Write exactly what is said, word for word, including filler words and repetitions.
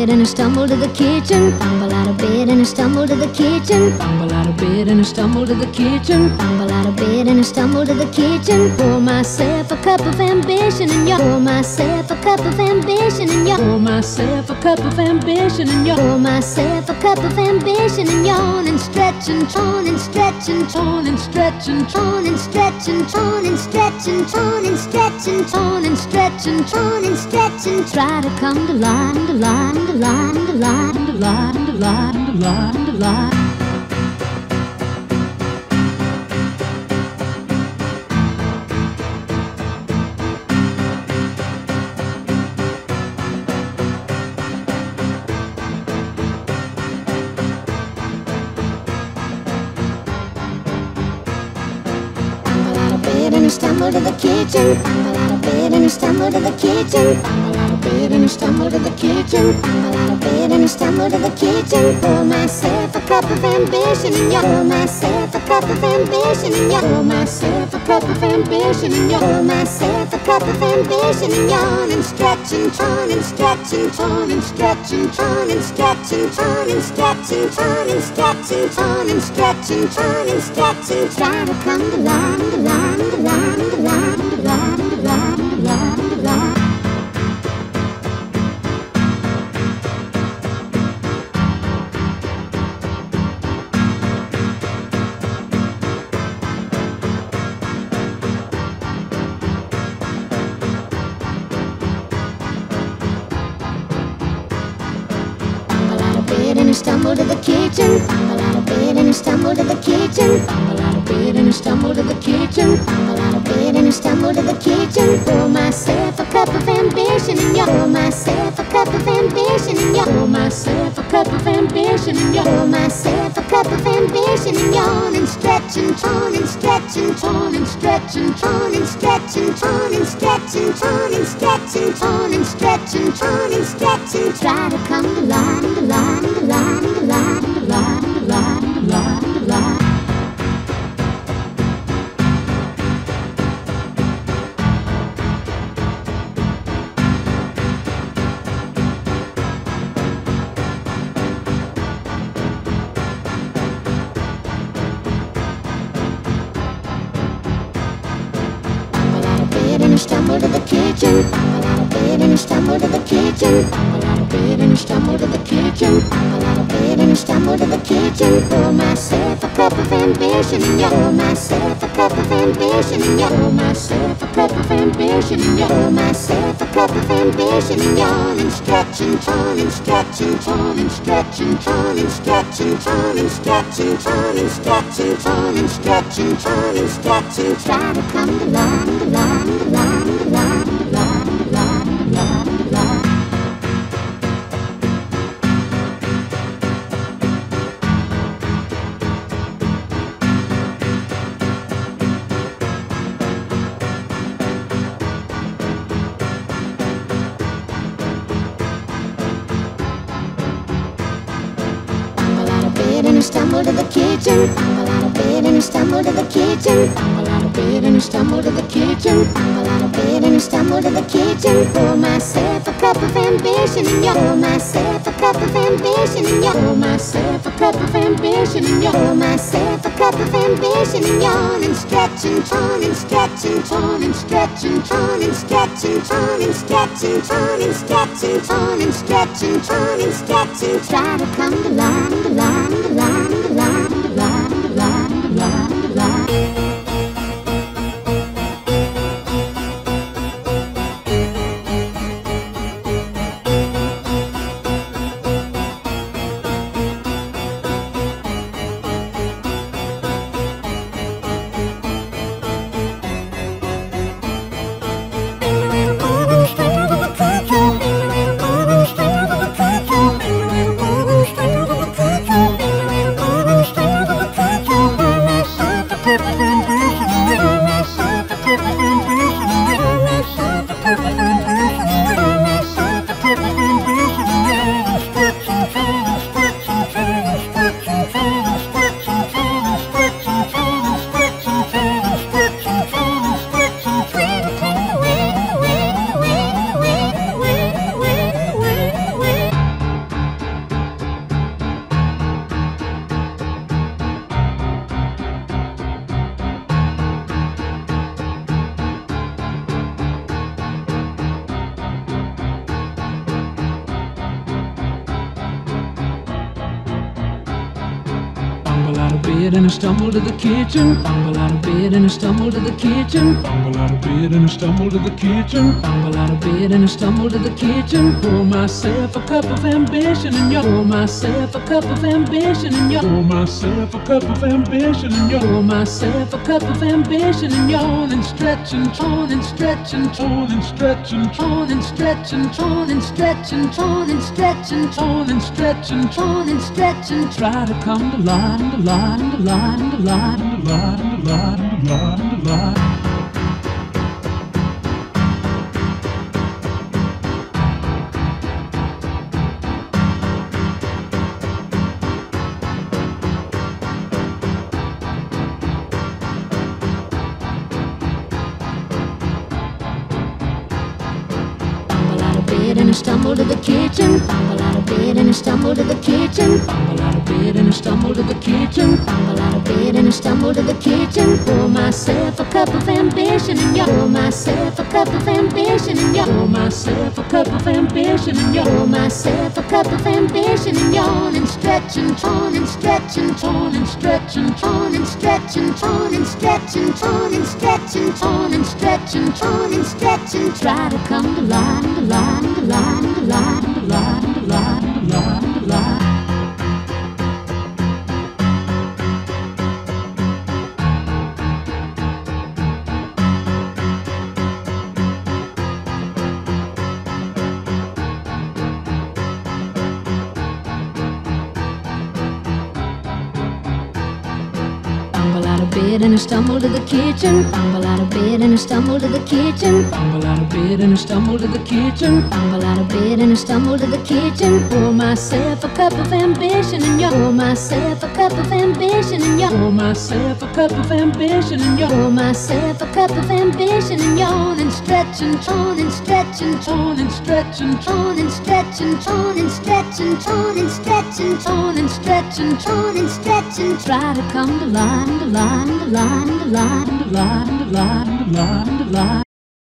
bed and I stumble to the kitchen. Fumble out of bed and I stumble to the kitchen. Fumble out of bed and I stumble to the kitchen. Fumble out of bed and I stumble to the kitchen. Pour myself a cup of ambition and you pour myself a cup of ambition and you pour myself a cup of ambition and you pour myself a cup of ambition and yawn and stretch and yawn and stretch and yawn and stretch and yawn and stretch and yawn and stretch and yawn and stretch and yawn and stretch and yawn and stretch and try to come to life. And a lot, and a lot, and a lot, and a lot, and a lot, and a lot, and a lot. Fumble out of bed and I stumble to the kitchen. Fumble out of bed and I stumble to the kitchen. Fumble out of bed and I stumble to the kitchen. Fumble out of bed and I stumble to the kitchen. Pour myself a cup of ambition and you pour myself a cup of ambition and you pour myself a cup of ambition and you pour myself a cup of ambition and yawn and stretch and yawn and stretch and yawn and stretch and yawn and stretch and yawn and stretch and yawn and stretch and yawn and stretch and yawn and stretch and try to come to life, to life, to life, to life, to life, to life, to life, to life. And I stumble to the kitchen. Fumble out of bed and I stumble to the kitchen. Fumble out of bed and I stumble to the kitchen. Fumble out of bed and I stumble to the kitchen. Pour myself a cup of ambition and you pour myself a cup of ambition and you pour myself a cup of ambition and you pour myself a cup of ambition and yawn and stretch and yawn and stretch and yawn and stretch and yawn and stretch and yawn and stretch and yawn and stretch and yawn and stretch and yawn and stretch and try to come to life, to life, to life. Stumble to the kitchen. Fumble out of bed and I stumble to the kitchen. Fumble out of bed and I stumble to the kitchen. Fumble out of bed and I stumble to the kitchen. Pour myself a cup of ambition and you pour myself a cup of ambition and you pour myself a cup of ambition and you pour myself a cup of ambition and yawn and stretch and yawn and stretch and yawn and stretch and yawn and stretch and yawn and stretch and yawn and stretch and yawn and stretch and yawn and stretch and try to come to life, to life, to life. Stumble to the kitchen. Fumble out of bed and I stumble to the kitchen. Fumble out of bed and I stumble to the kitchen. Fumble out of bed and I stumble to the kitchen. Pour myself a cup of ambition and you pour myself a cup of ambition and you pour myself a cup of ambition and you pour myself a cup of ambition and yawn and stretch and yawn and stretch and yawn and stretch and yawn and stretch and yawn and stretch and yawn and stretch and yawn and stretch and yawn and stretch and try to come to life, to life, to life. Thank you. bed and I stumble to the kitchen. Bumble out of bed and I stumble to the kitchen. Bumble out of bed and I stumble to the kitchen. Bumble out of bed and I stumble to the kitchen. Pour myself a cup of ambition and you. Pour myself a cup of ambition and you. Pour myself a cup of ambition and you. Pour myself a cup of ambition and yawn and stretch and yawn and stretch and yawn and stretch and yawn and stretch and yawn and stretch and yawn and stretch and yawn and stretch and yawn and stretch and try to come to line to line to line to line to line to line to line to line. Stumble to the kitchen, bumble out of bed and I stumble to the kitchen, bumble out of bed and I stumble to the kitchen, bumble out of bed and I stumble to the kitchen, pour myself a cup of ambition and you. Pour myself a cup of ambition and you. Pour myself a cup of ambition and you. Pour myself a cup of ambition and yawn and stretch and yawn and stretch and yawn and stretch and yawn and stretch and yawn and stretch and yawn and stretch and yawn and stretch and yawn and stretch and try to come to line to line to line. Line to line to line to line to line to line. And I stumble to the kitchen, bumble out of bed and I stumble to the kitchen, bumble out of bed and I stumble to the kitchen, bumble out of bed and I stumble to the kitchen, pour myself a cup of ambition and you. Pour myself a cup of ambition and you. Pour myself a cup of ambition and you. Pour myself a cup of ambition and yawn and stretch and yawn and stretch and yawn and stretch and yawn and stretch and yawn and stretch and yawn and stretch and yawn and stretch and yawn and stretch and try to come to line to line. La la la la la la la la la la.